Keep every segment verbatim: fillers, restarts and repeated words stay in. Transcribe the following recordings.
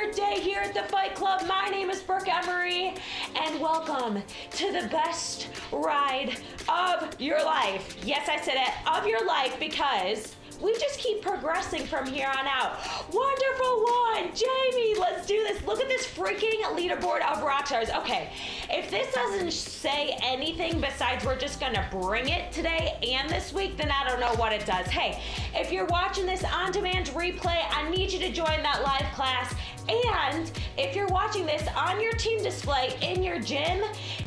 another day here at the Fight Club. My name is Brooke Emery, and welcome to the best ride of your life. Yes, I said it, of your life, because we just keep progressing from here on out. Wonderful one, Jamie, let's do this. Look at this freaking leaderboard of rock stars. Okay, if this doesn't say anything besides we're just gonna bring it today and this week, then I don't know what it does. Hey, if you're watching this on-demand replay, I need you to join that live class. And if you're watching this on your team display in your gym,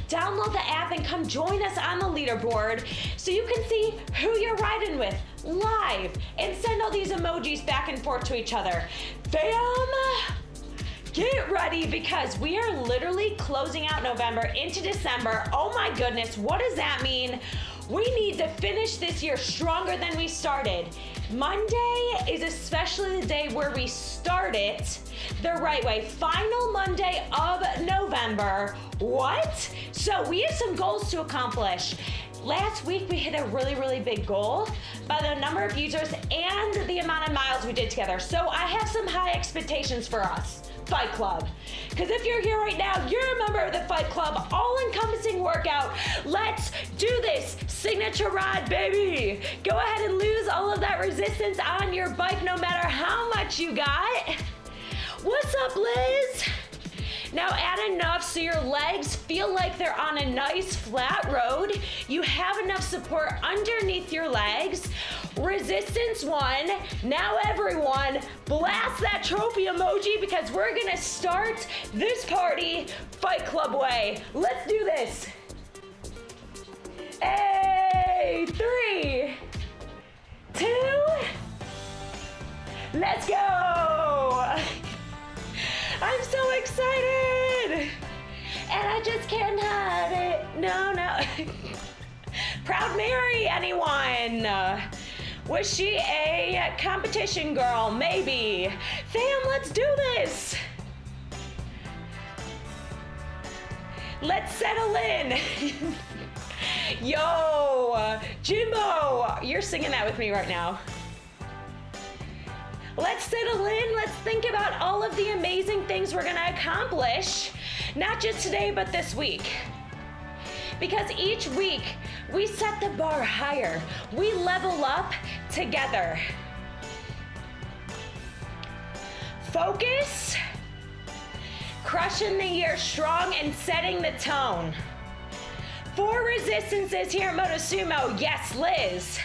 download the app and come join us on the leaderboard so you can see who you're riding with live and send all these emojis back and forth to each other. Bam! Get ready, because we are literally closing out November into December. Oh my goodness, what does that mean? We need to finish this year stronger than we started. Monday is especially the day where we start it the right way. Final Monday of November. What? So we have some goals to accomplish. Last week we hit a really, really big goal by the number of users and the amount of miles we did together. So I have some high expectations for us, Fight Club. Because if you're here right now, you're a member of the Fight Club, all-encompassing workout. Let's do this signature ride, baby. Go ahead and lose all of that resistance on your bike, no matter how much you got. What's up, Liz? Now add enough so your legs feel like they're on a nice flat road. You have enough support underneath your legs. Resistance one. Now everyone, blast that trophy emoji, because we're gonna start this party Fight Club way. Let's do this. Hey, three, two, let's go. I'm so excited, and I just can't hide it, no, no. Proud Mary, anyone? Was she a competition girl? Maybe. Fam, let's do this. Let's settle in. Yo, Jimbo, you're singing that with me right now. Let's settle in, let's think about all of the amazing things we're gonna accomplish, not just today, but this week. Because each week, we set the bar higher. We level up together. Focus, crushing the year strong and setting the tone. Four resistances here at Motosumo, yes, Liz.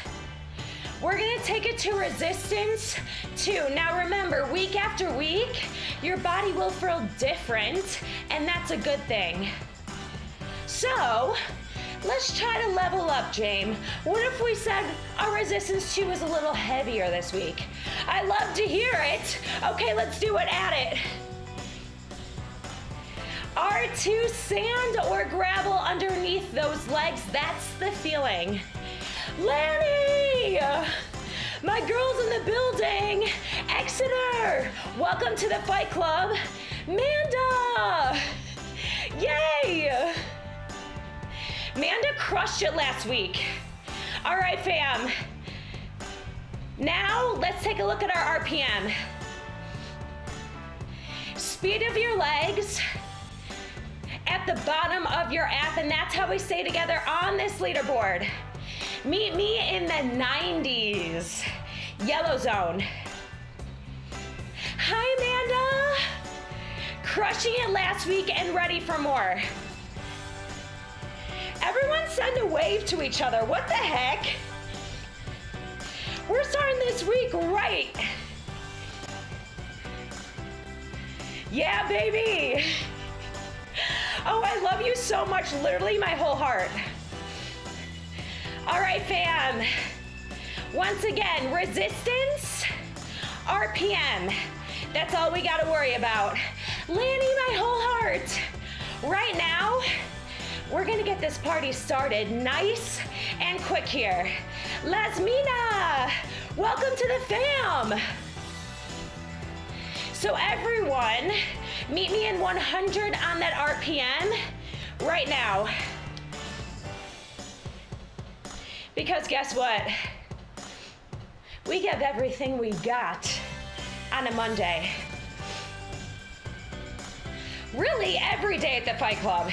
We're gonna take it to resistance two. Now remember, week after week, your body will feel different, and that's a good thing. So, let's try to level up, James. What if we said our resistance two was a little heavier this week? I love to hear it. Okay, let's do it, at it. R two, sand or gravel underneath those legs, that's the feeling. Lenny, my girls in the building, Exeter, welcome to the Fight Club. Manda, yay. Manda crushed it last week. All right, fam. Now let's take a look at our R P M. Speed of your legs at the bottom of your app, and that's how we stay together on this leaderboard. Meet me in the nineties, yellow zone. Hi, Amanda. Crushing it last week and ready for more. Everyone send a wave to each other. What the heck? We're starting this week right. Yeah, baby. Oh, I love you so much, literally my whole heart. All right, fam. Once again, resistance, R P M. That's all we gotta worry about. Lanny, my whole heart. Right now, we're gonna get this party started nice and quick here. Lasmina, welcome to the fam. So everyone, meet me in one hundred on that R P M right now. Because guess what? We give everything we got on a Monday. really every day at the Fight Club.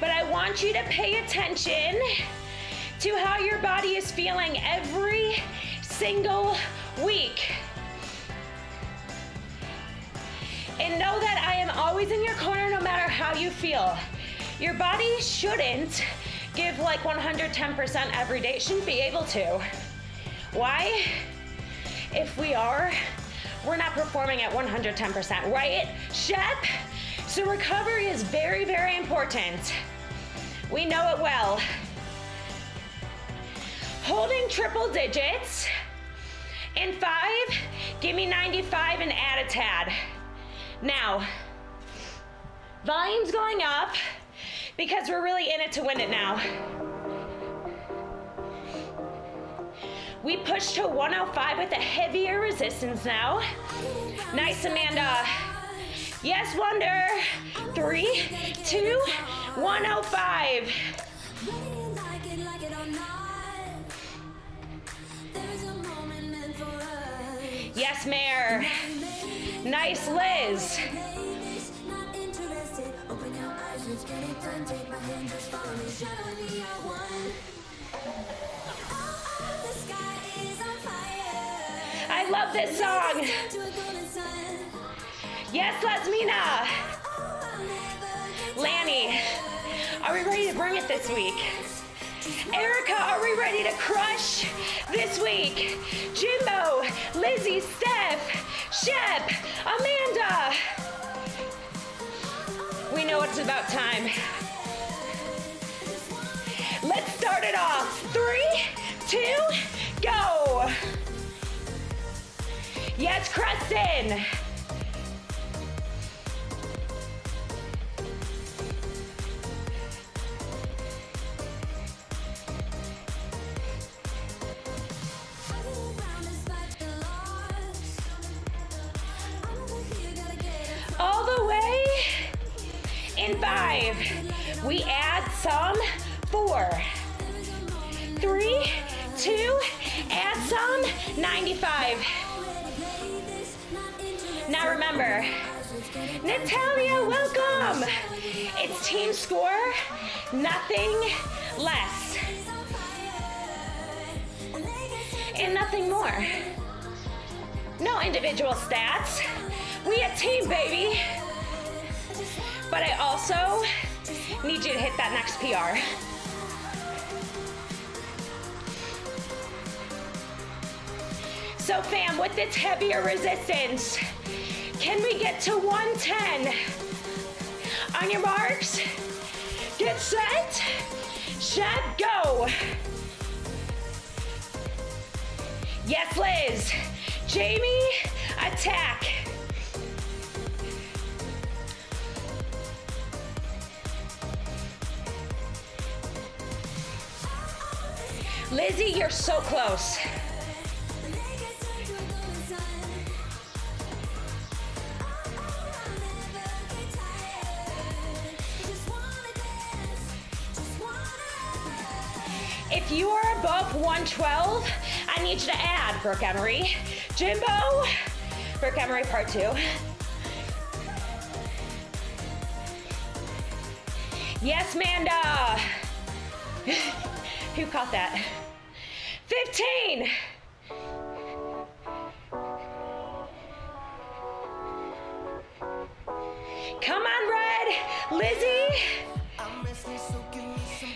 But I want you to pay attention to how your body is feeling every single week. And know that I am always in your corner no matter how you feel. Your body shouldn't give like one hundred ten percent every day. It shouldn't be able to. Why? If we are, we're not performing at one hundred ten percent, right, Shep? So recovery is very, very important. We know it well. Holding triple digits. In five, give me ninety-five and add a tad. Now, volume's going up because we're really in it to win it now. We push to one oh five with a heavier resistance now. Nice, Amanda. Yes, Wonder. Three, two, one oh five. Yes, Mare. Nice, Liz. I love this song. Yes, Lesmina. Lanny, are we ready to bring it this week? Erica, are we ready to crush this week? Jimbo, Lizzie, Steph, Shep, Amanda. We know it's about time. Let's start it off. Three, two, go. Yes, Creston. Five, we add some, four, three, two, add some, ninety-five. Now remember, Natalia, welcome. It's team score, nothing less. And nothing more. No individual stats. We a team, baby. But I also need you to hit that next P R. So fam, with this heavier resistance, can we get to one ten? On your marks, get set, Shep, go. Yes, Liz. Jamie, attack. Lizzie, you're so close. If you are above one twelve, I need you to add, Brooke Emery. Jimbo, Brooke Emery part two. Yes, Manda. Who caught that? fifteen. Come on, Red. Lizzie.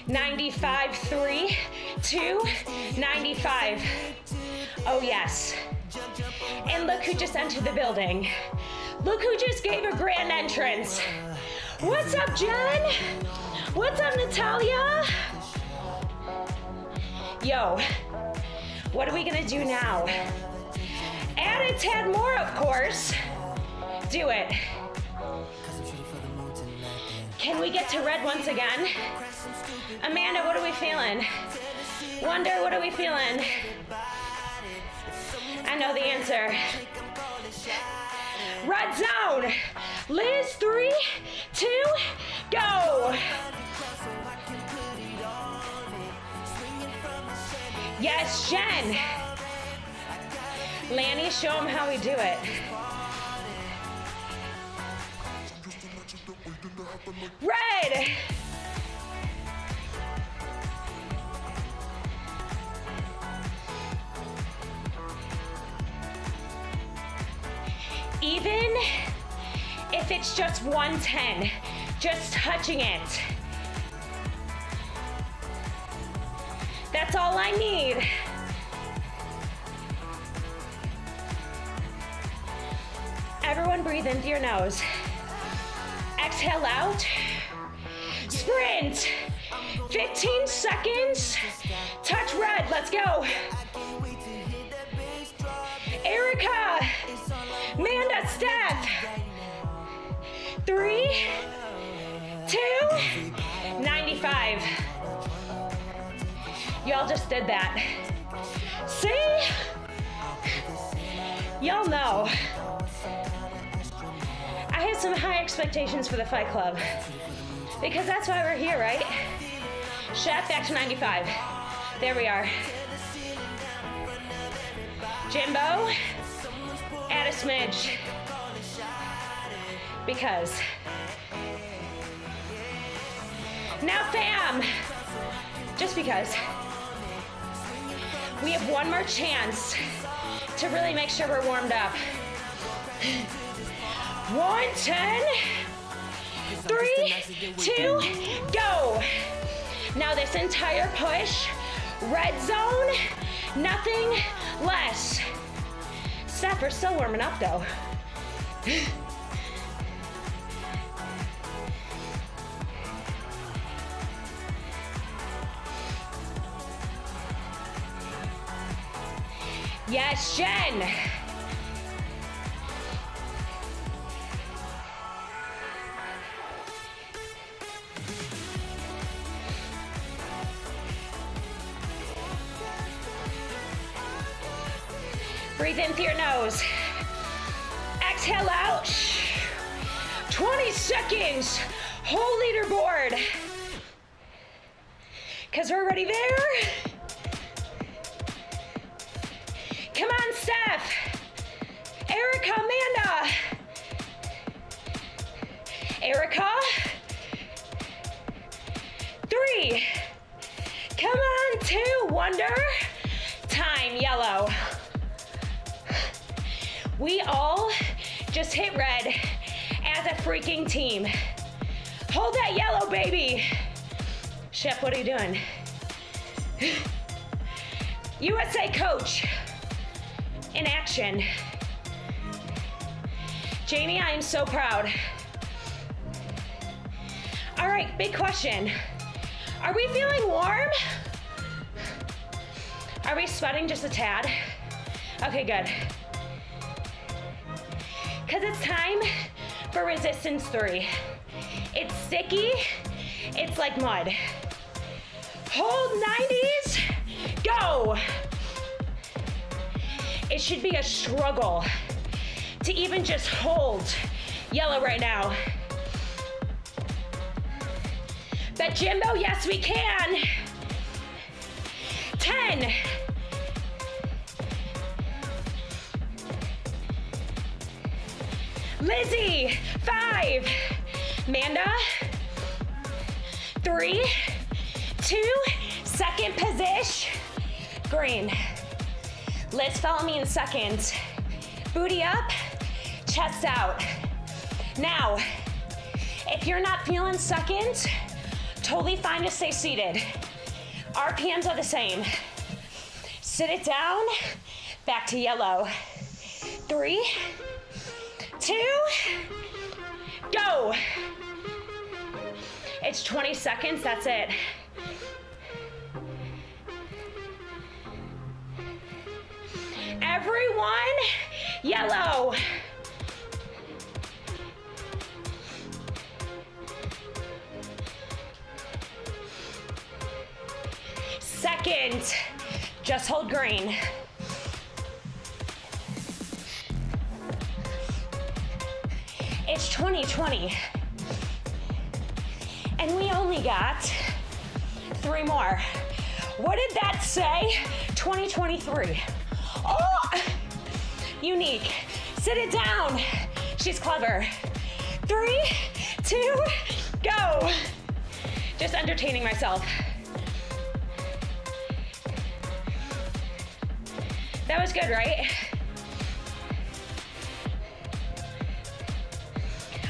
ninety-five, three, two, ninety-five. Oh, yes. And look who just entered the building. Look who just gave a grand entrance. What's up, Jen? What's up, Natalia? Yo, what are we gonna do now? Add a tad more, of course. Do it. Can we get to red once again? Amanda, what are we feeling? Wonder, what are we feeling? I know the answer. Red zone. Liz, three, two, go. Yes, Jen. Lanny, show them how we do it. Red. Even if it's just one ten, just touching it. That's all I need. Everyone breathe in through your nose. Exhale out. Sprint. fifteen seconds. Touch red. Let's go. Erica. Amanda, Steph. Three, two, ninety-five. Y'all just did that. See? Y'all know. I had some high expectations for the Fight Club because that's why we're here, right? Shot back to ninety-five. There we are. Jimbo. Add a smidge. Because. Now fam. Just because. We have one more chance to really make sure we're warmed up. One, ten, three, two, go. Now this entire push, red zone, nothing less. Steph, we're still warming up though. Yes, Jen. Breathe in through your nose. Exhale out. twenty seconds. Whole leaderboard. Because we're already there. Come on, Steph. Erica, Amanda. Erica. Three. Come on, two. Wonder. Time, yellow. We all just hit red as a freaking team. Hold that yellow, baby. Chef, what are you doing? U S A coach in action. Janie, I am so proud. All right, big question. Are we feeling warm? Are we sweating just a tad? Okay, good. Because it's time for resistance three. It's sticky, it's like mud. Hold nineties, go. It should be a struggle to even just hold yellow right now. But Jimbo, yes we can. ten. Lizzie, five. Amanda, three, two, second position, green. Liz, follow me in seconds. Booty up, chest out. Now, if you're not feeling seconds, totally fine to stay seated. R P Ms are the same. Sit it down, back to yellow. Three, two, go. It's twenty seconds, that's it. Everyone, yellow. Second, just hold green. It's twenty twenty, and we only got three more. What did that say? twenty twenty-three. Oh, unique. Sit it down. She's clever. Three, two, go. Just entertaining myself. That was good, right?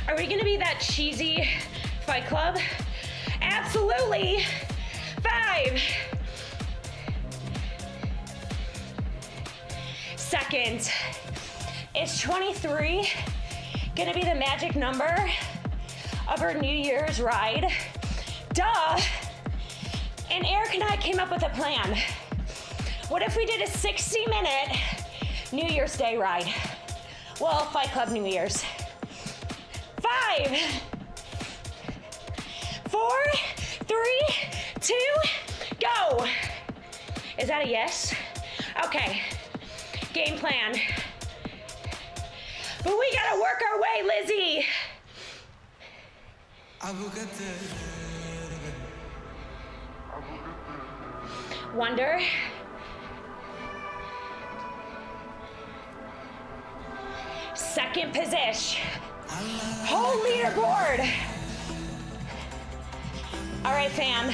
Are we gonna be that cheesy Fight Club? Absolutely. Five. Seconds. Is twenty-three gonna be the magic number of our New Year's ride? Duh. And Eric and I came up with a plan. What if we did a sixty minute New Year's Day ride? Well, Fight Club New Year's. Five, four, three, two, go. Is that a yes? Okay, game plan. But we gotta work our way, Lizzie. I will get there. Wonder. Second position. Whole leaderboard. All right, fam.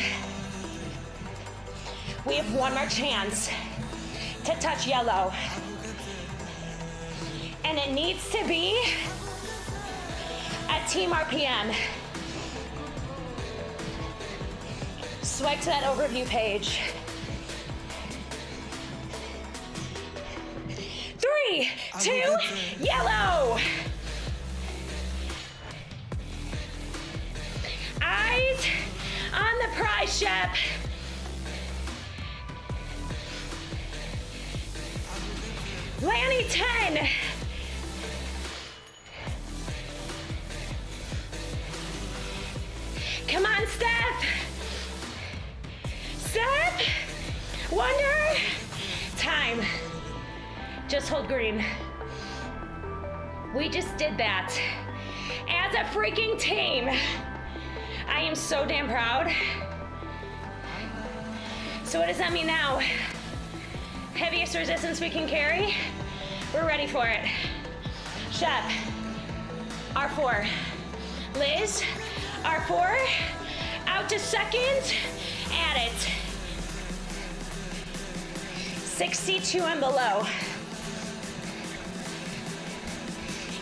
We have one more chance to touch yellow. And it needs to be at team R P M. Swipe to that overview page. Three, two, yellow. Eyes on the prize, Shep. Lanny, ten. Come on, Steph. Steph, Wonder, time. Just hold green. We just did that as a freaking team. I am so damn proud. So what does that mean now? Heaviest resistance we can carry. We're ready for it. Shep, R four. Liz, R four. Out to second, at it. sixty-two and below.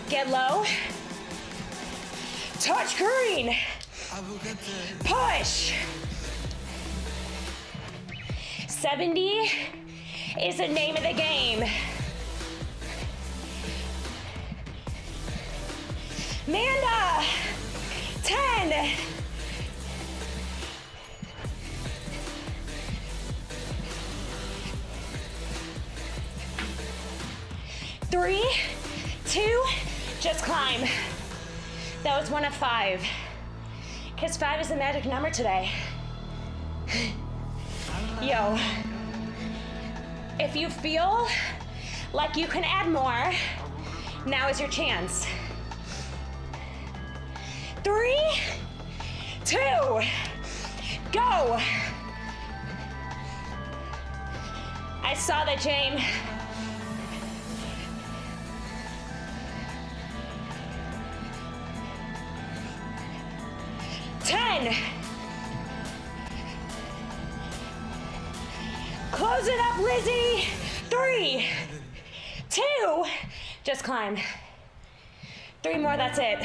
Get low. Touch green. Push. seventy is the name of the game. Manda, ten. Three, two, just climb. That was one of five. Because five is the magic number today. Yo, if you feel like you can add more, now is your chance. Three, two, go. I saw that, Jane. ten. Close it up, Lizzie. Three, two, just climb. Three more, that's it.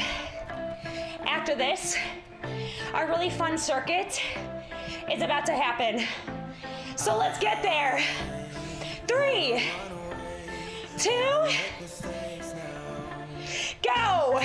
After this, our really fun circuit is about to happen. So let's get there. Three, two, go.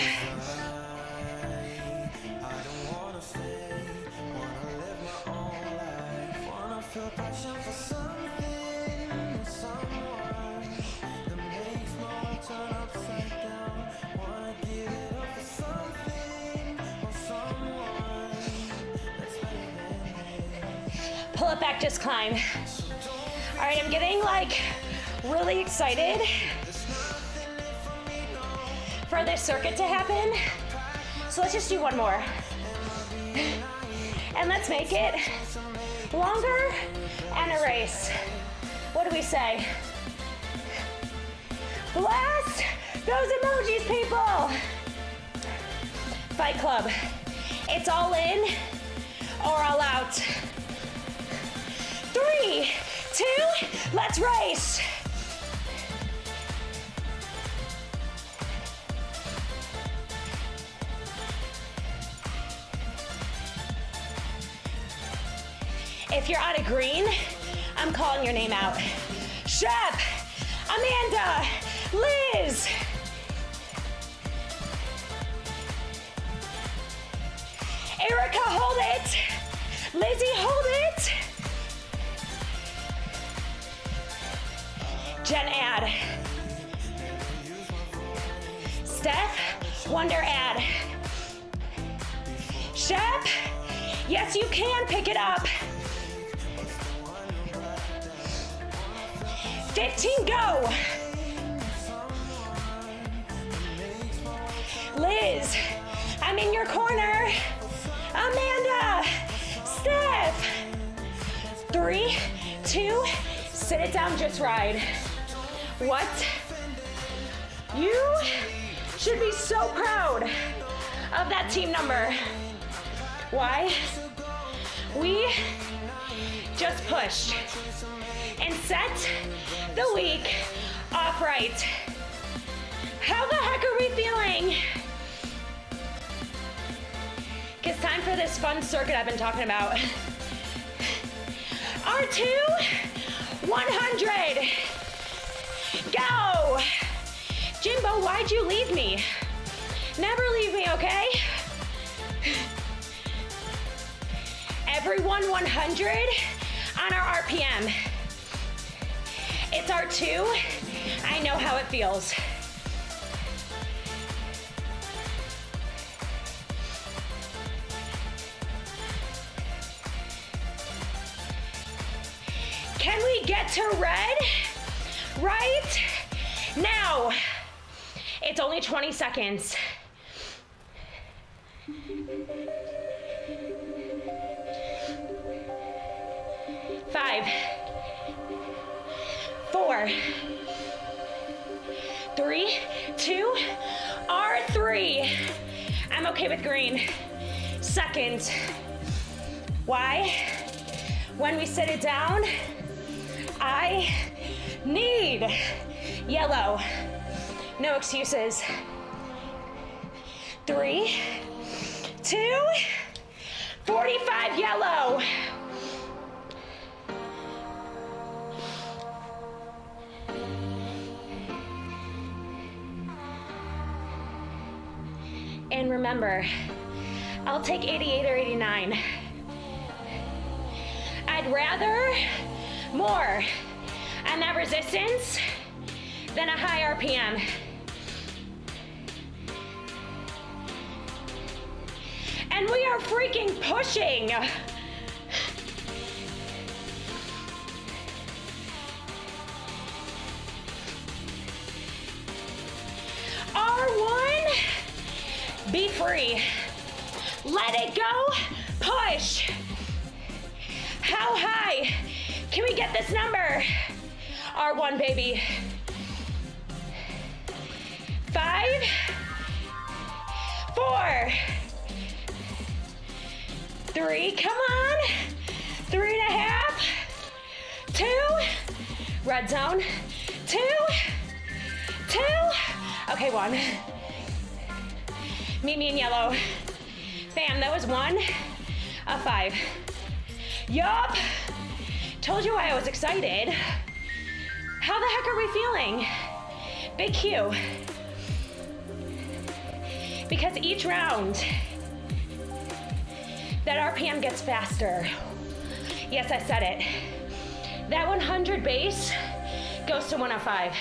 Pull it back, just climb. All right, I'm getting like really excited for this circuit to happen. So let's just do one more. And let's make it longer and a race. what do we say? Blast those emojis, people! Fight Club. It's all in or all out. Three, two, let's race. If you're on a green, I'm calling your name out. Shep, Amanda, Liz. Erica, hold it. Lizzie, hold it. Jen, add. Steph, Wonder, add. Shep, yes you can, pick it up. fifteen, go. Liz, I'm in your corner. Amanda, Steph. Three, two, sit it down, just ride. What? You should be so proud of that team number. Why? We just pushed and set the week off right. How the heck are we feeling? It's time for this fun circuit I've been talking about. R two, one hundred. Go! Jimbo, why'd you leave me? Never leave me, okay? Everyone one hundred on our R P M. It's R two. I know how it feels. Can we get to red right now? It's only twenty seconds. Five, four, three, two, R three. I'm okay with green. Seconds. Why? When we sit it down, I need yellow. No excuses. Three, two, forty-five, yellow. And remember, I'll take eighty-eight or eighty-nine. I'd rather more on that resistance than a high R P M. And we are freaking pushing. R one, be free. Let it go, push. How high can we get this number? R one, baby. Five, four, three, come on. Three and a half, two, red zone, two, two, okay, one. Meet me in yellow. Bam, that was one, a five. Yup. Told you I was excited. How the heck are we feeling? Big Q. Because each round, that R P M gets faster. Yes, I said it. That one hundred base goes to one oh five.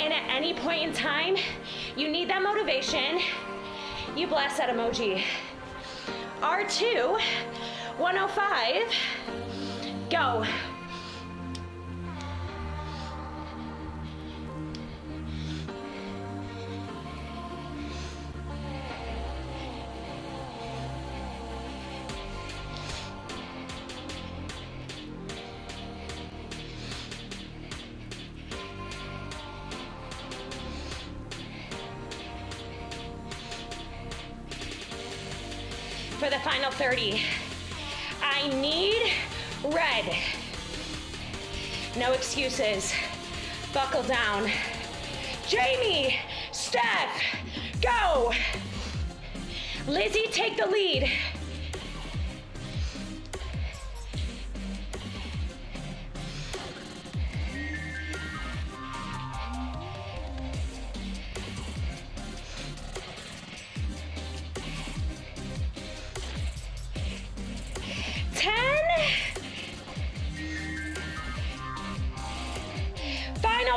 And at any point in time, you need that motivation, you blast that emoji. R two, one oh five, go. for the final thirty. I need red. No excuses. Buckle down. Jamie, Steph, go. Lizzie, take the lead.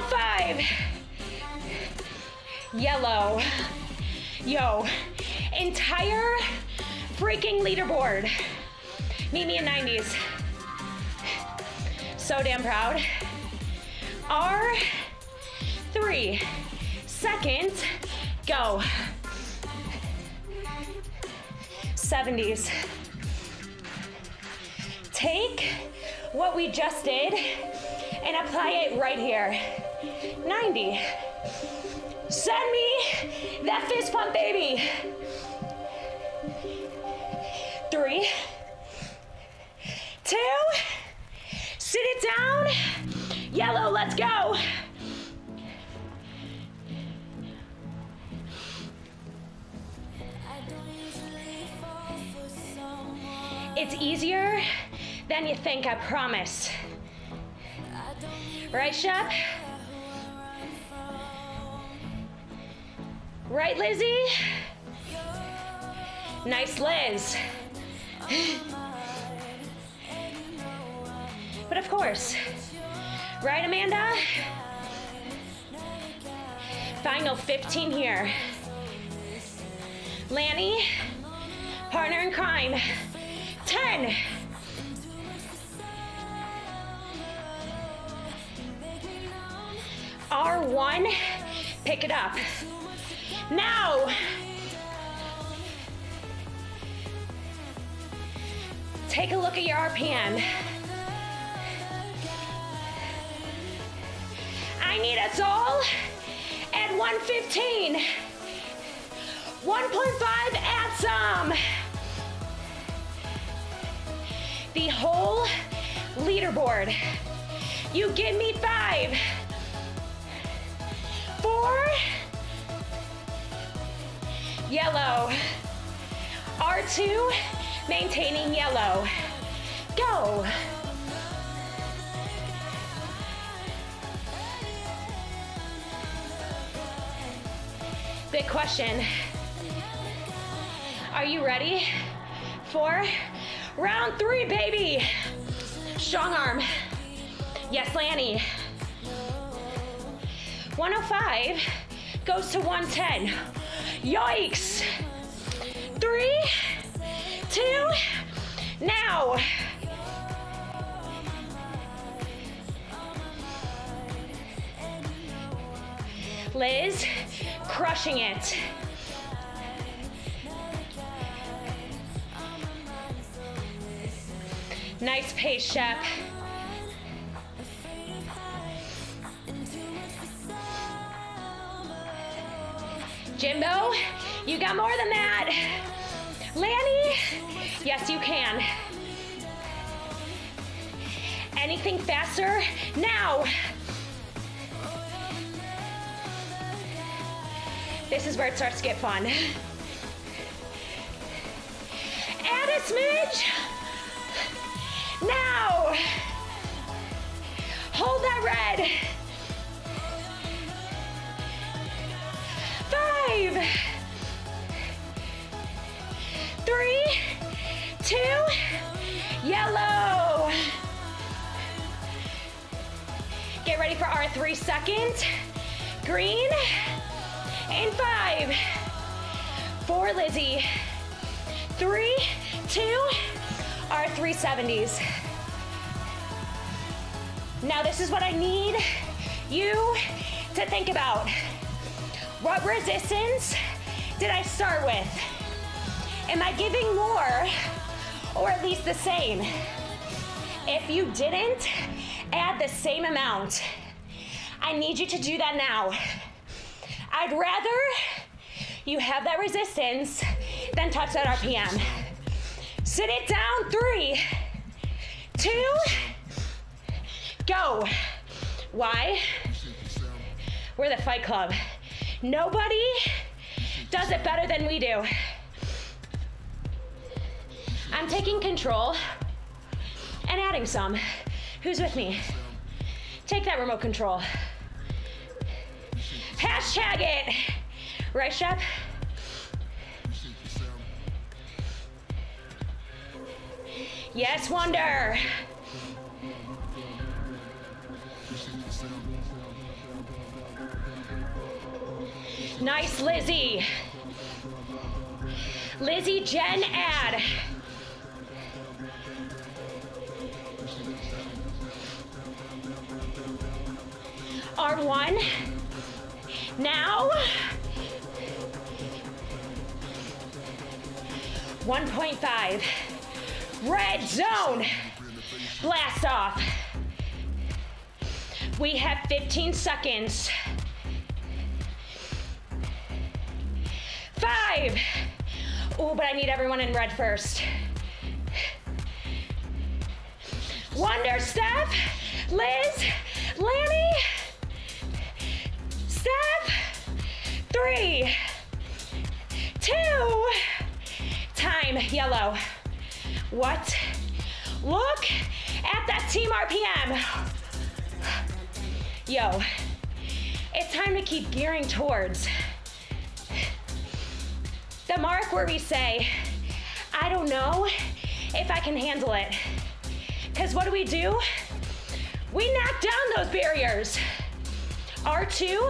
Five. Yellow. Yo. Entire freaking leaderboard. Meet me in nineties. So damn proud. R. Three. Seconds. Go. seventies. Take what we just did and apply it right here. ninety. Send me that fist pump, baby. Three, two, sit it down. Yellow, let's go. It's easier than you think, I promise. Right, Shep? Right, Lizzie? Nice, Liz. But of course. Right, Amanda? Final fifteen here. Lanny, partner in crime. ten. R one, pick it up. Now, take a look at your R P M. I need us all at one fifteen. one point five at some. The whole leaderboard. You give me five, four, yellow. R two, maintaining yellow. Go. Big question. Are you ready for round three, baby? Strong arm. Yes, Lanny. one oh five goes to one ten. Yikes. Three, two, now. Liz, crushing it. Nice pace, Shep. Jimbo, you got more than that. Lanny, yes you can. Anything faster? Now. This is where it starts to get fun. Add a smidge. Now. Hold that red. Five, three, two, yellow. Get ready for our three second. Green, and five. Four, Lizzie. Three, two, our three seventies. Now this is what I need you to think about. What resistance did I start with? Am I giving more or at least the same? If you didn't add the same amount, I need you to do that now. I'd rather you have that resistance than touch that R P M. Sit it down, three, two, go. Why? We're the Fight Club. Nobody does it better than we do. I'm taking control and adding some. Who's with me? Take that remote control. Hashtag it. Right strap. Yes, Wonder. Nice, Lizzie. Lizzie, Jen, add. Arm one. Now, one point five. Red zone. Blast off. We have fifteen seconds. Five. Oh, but I need everyone in red first. Wonder, Steph, Liz, Lanny, Steph, three, two, time, yellow. What? Look at that team R P M. Yo, it's time to keep gearing towards the mark where we say, I don't know if I can handle it. Because what do we do? We knock down those barriers. R two,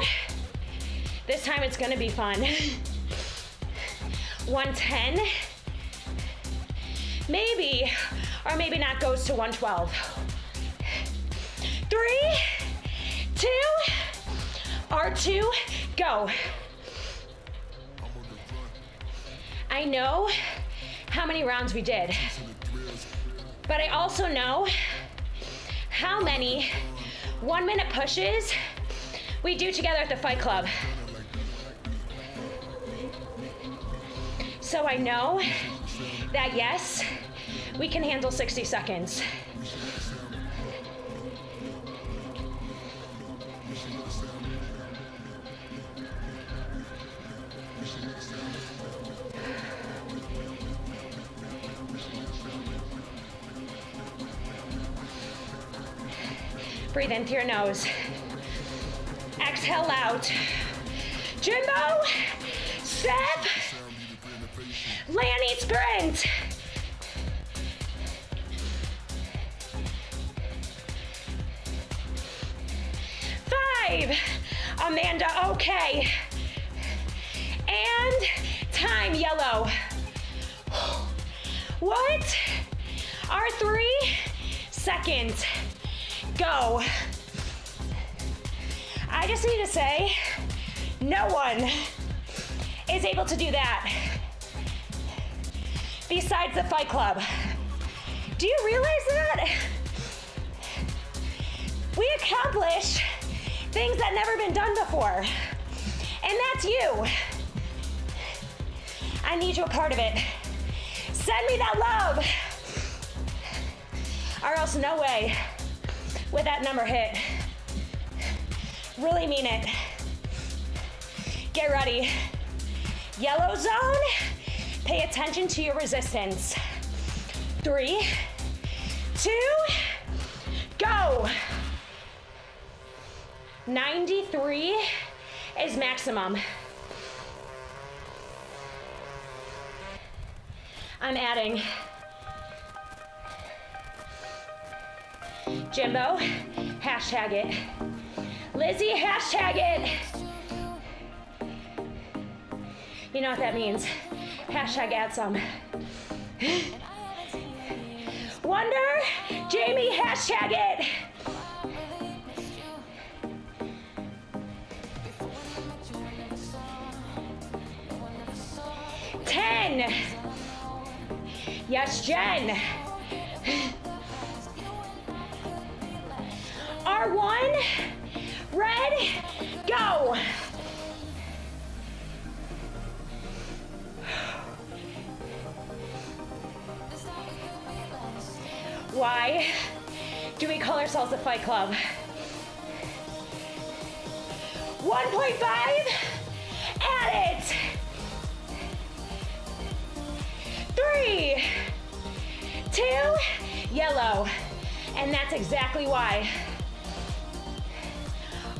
this time it's gonna be fun. one ten, maybe, or maybe not, goes to one twelve. Three, two, R two, go. I know how many rounds we did, but I also know how many one minute pushes we do together at the Fight Club. So I know that yes, we can handle sixty seconds. Breathe in through your nose. Exhale out. Jimbo, step, Lanny, sprint. Five, Amanda, okay. And time, yellow. What? Our three seconds. Go. I just need to say, no one is able to do that besides the Fight Club. Do you realize that? We accomplish things that never been done before, and that's you. I need you a part of it. Send me that love, or else no way. With that number hit. Really mean it. Get ready. Yellow zone, pay attention to your resistance. Three, two, go. ninety-three is maximum. I'm adding. Jimbo, hashtag it. Lizzie, hashtag it. You know what that means. Hashtag add some. Wonder, Jamie, hashtag it. ten. Yes, Jen. R one, red, go. why do we call ourselves the Fight Club? one point five, at it. Three, two, yellow. And that's exactly why.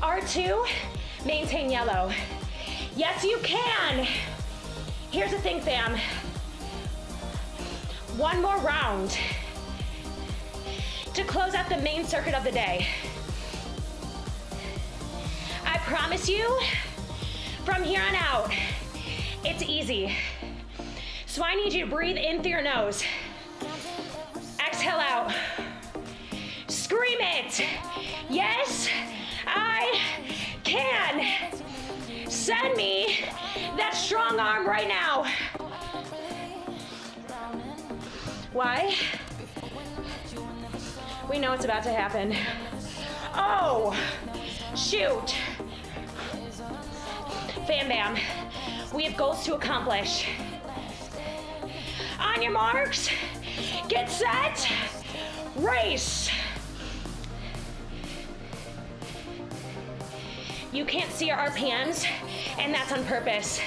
R two, maintain yellow. Yes, you can. Here's the thing, fam. One more round to close out the main circuit of the day. I promise you, from here on out, it's easy. So I need you to breathe in through your nose. Exhale out. Scream it. Yes, I can. Send me that strong arm right now. Why? We know it's about to happen. Oh, shoot. Bam, bam. We have goals to accomplish. On your marks, get set, race. You can't see our R P Ms, and that's on purpose.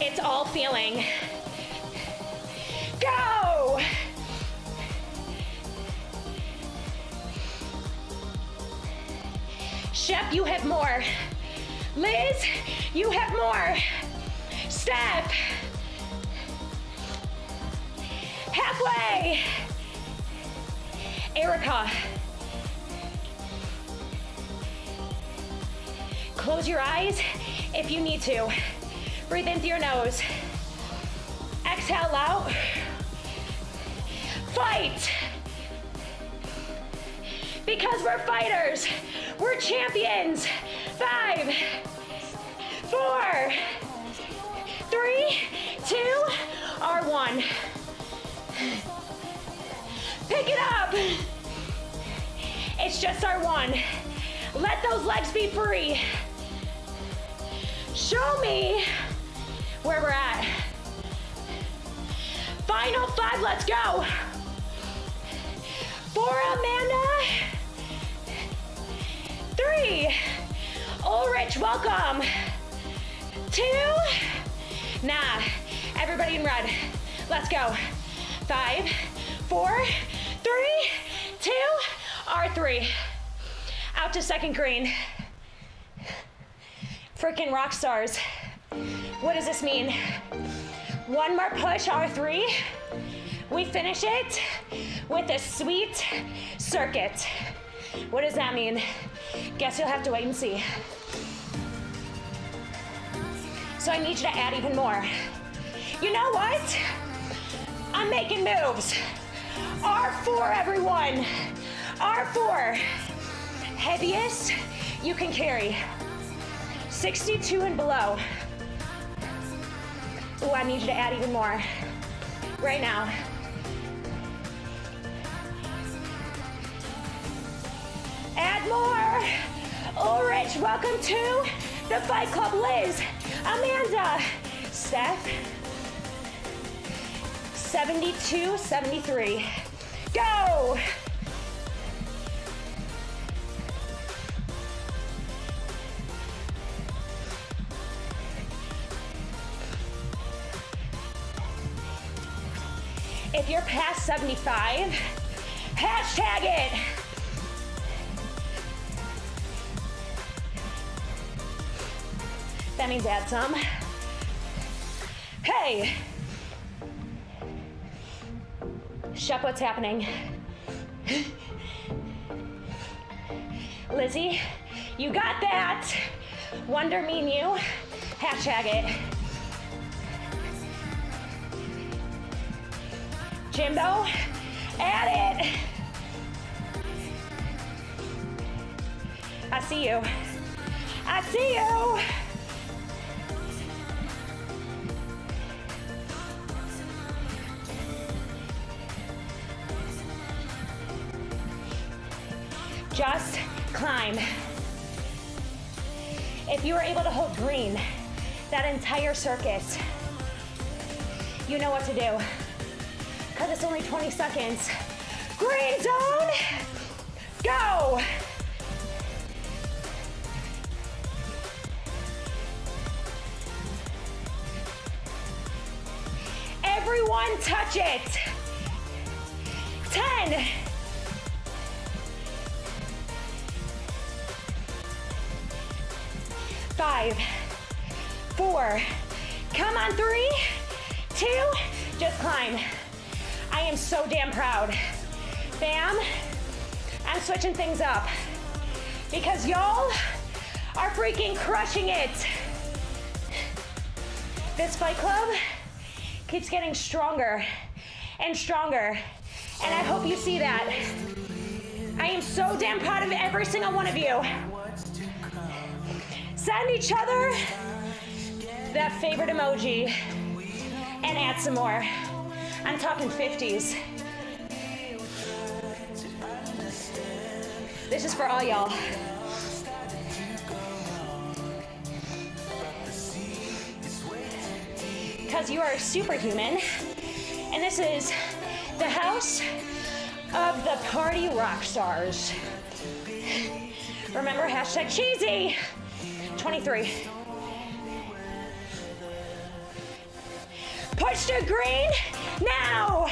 It's all feeling. Go! Shep, you have more. Liz, you have more. Steph. Halfway. Erica. Close your eyes if you need to. Breathe in through your nose. Exhale out. Fight! Because we're fighters. We're champions. Five, four, three, two, R one. Pick it up. It's just R one. Let those legs be free. Show me where we're at. Final five, let's go. Four, Amanda. Three, Ulrich, welcome. Two, nah, everybody in red. Let's go. Five, four, three, two, R three. Out to second green. Freaking rock stars. What does this mean? One more push, R three. We finish it with a sweet circuit. What does that mean? Guess you'll have to wait and see. So I need you to add even more. You know what? I'm making moves. R four, everyone. R four. Heaviest you can carry. sixty-two and below. Ooh, I need you to add even more. Right now. Add more. Ulrich, welcome to the Fight Club. Liz, Amanda, Steph. seventy-two, seventy-three. Go! If you're past seventy-five, hashtag it. That means add some. Hey. Shep, what's happening? Lizzie, you got that. Wonder, me and you, hashtag it. Jimbo, add it. I see you. I see you. Just climb. If you were able to hold green that entire circuit, you know what to do. because it's only twenty seconds. Green zone, go! Everyone touch it. ten. Five, four, come on, three, two, just climb. I am so damn proud. Bam, I'm switching things up because y'all are freaking crushing it. This Fight Club keeps getting stronger and stronger, and I hope you see that. I am so damn proud of every single one of you. Send each other that favorite emoji and add some more. I'm talking fifties. This is for all y'all. Because you are superhuman, and this is the house of the party rock stars. Remember, hashtag cheesy. twenty-three. Push to green now.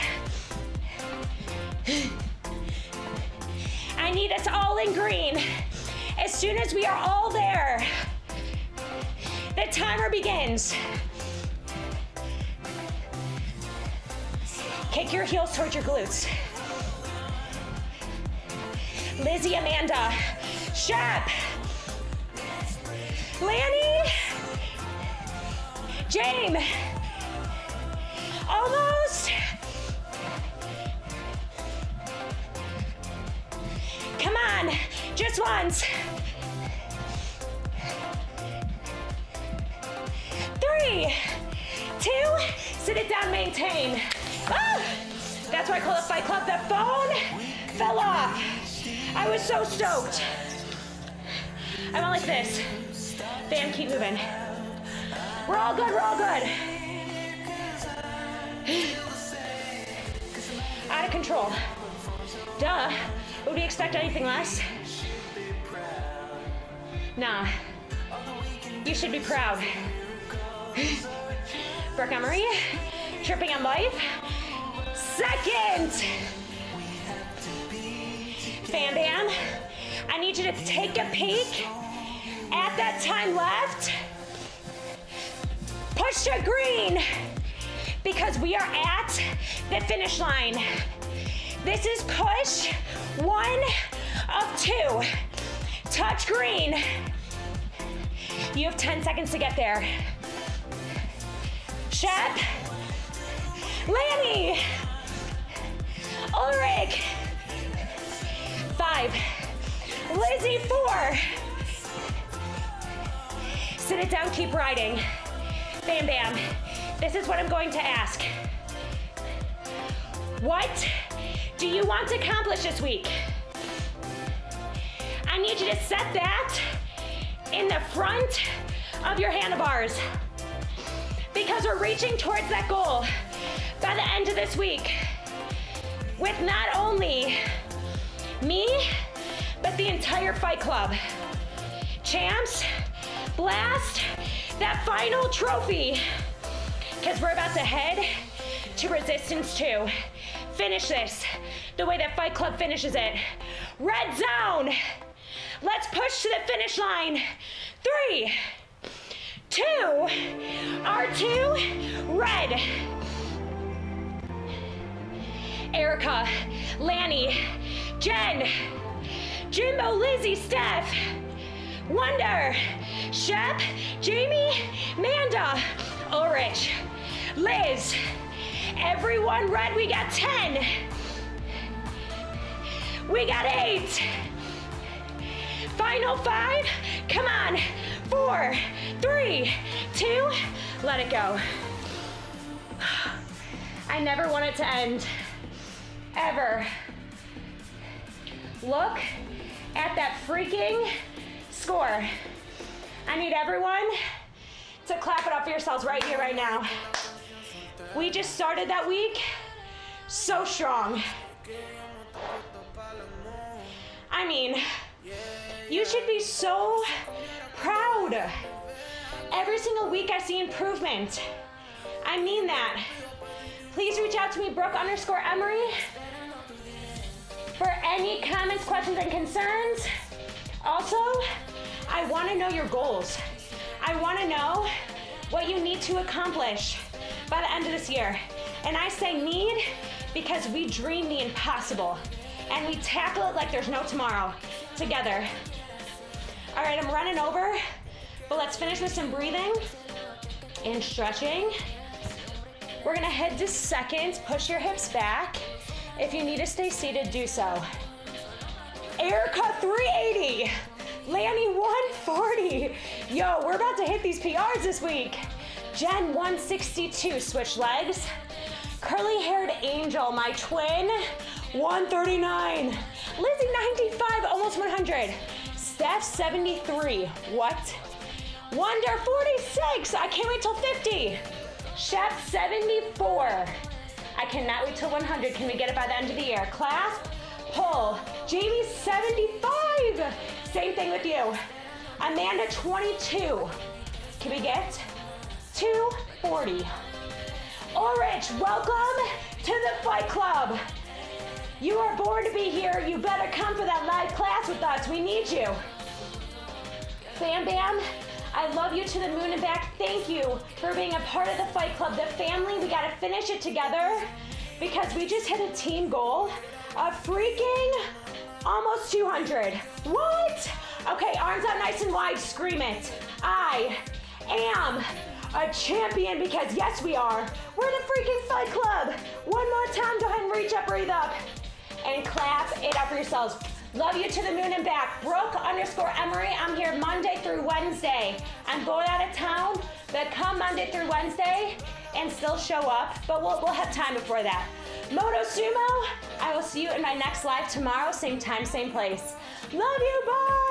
I need us all in green. As soon as we are all there, the timer begins. Kick your heels towards your glutes. Lizzie, Amanda, Shep, Lanny, James, almost. Come on, just once. Three, two, sit it down, maintain. Ah! That's why I call it Fight Club. The phone fell off. I was so stoked. I went like this. Bam, keep moving. We're all good, we're all good. Out of control. Duh. Would we expect anything less? Nah. You should be proud. Brooke Emery, tripping on life. Second. Bam, bam. I need you to take a peek at that time left. Push to green because we are at the finish line. This is push one of two. Touch green. You have ten seconds to get there. Shep, Lanny, Ulrich, five, Lizzie, four. Sit it down, keep riding. Bam, bam. This is what I'm going to ask. What do you want to accomplish this week? I need you to set that in the front of your handlebars because we're reaching towards that goal by the end of this week with not only me, but the entire Fight Club. Champs, blast that final trophy because we're about to head to Resistance two. Finish this the way that Fight Club finishes it. Red zone. Let's push to the finish line. Three, two, R two, red. Erica, Lanny, Jen, Jimbo, Lizzie, Steph, Wonder, Shep, Jamie, Manda, Ulrich, Liz, everyone red. We got ten. We got eight. Final five. Come on. Four, three, two, let it go. I never want it to end. Ever. Look at that freaking score. I need everyone to clap it up for yourselves right here, right now. We just started that week So strong. I mean, you should be so proud. Every single week I see improvement. I mean that. Please reach out to me, Brooke underscore Emery, for any comments, questions, and concerns. Also, I want to know your goals. I want to know what you need to accomplish by the end of this year. And I say need because we dream the impossible and we tackle it like there's no tomorrow together. All right, I'm running over, but let's finish with some breathing and stretching. We're gonna head to seconds, push your hips back. If you need to stay seated, do so. Erica three eighty, Lanny one forty. Yo, we're about to hit these P Rs this week. Jen one sixty-two, switch legs. Curly-haired Angel, my twin, one thirty-nine. Lizzie ninety-five, almost one hundred. Steph seventy-three, what? Wonder forty-six, I can't wait till fifty. Shep seventy-four, I cannot wait till one hundred. Can we get it by the end of the year? Clasp, pull. Jamie seventy-five, same thing with you. Amanda twenty-two, can we get two forty? Ulrich, welcome to the Fight Club. You are born to be here. You better come for that live class with us. We need you. Bam Bam, I love you to the moon and back. Thank you for being a part of the Fight Club, the family. We gotta finish it together because we just hit a team goal of freaking almost two hundred. What? Okay, arms out nice and wide, scream it. I am a champion because yes we are. We're the freaking Fight Club. One more time, go ahead and reach up, breathe up, and clap it up for yourselves. Love you to the moon and back. Brooke underscore Emery, I'm here Monday through Wednesday. I'm going out of town, but come Monday through Wednesday and still show up, but we'll, we'll have time before that. Motosumo, I will see you in my next live tomorrow, same time, same place. Love you, bye.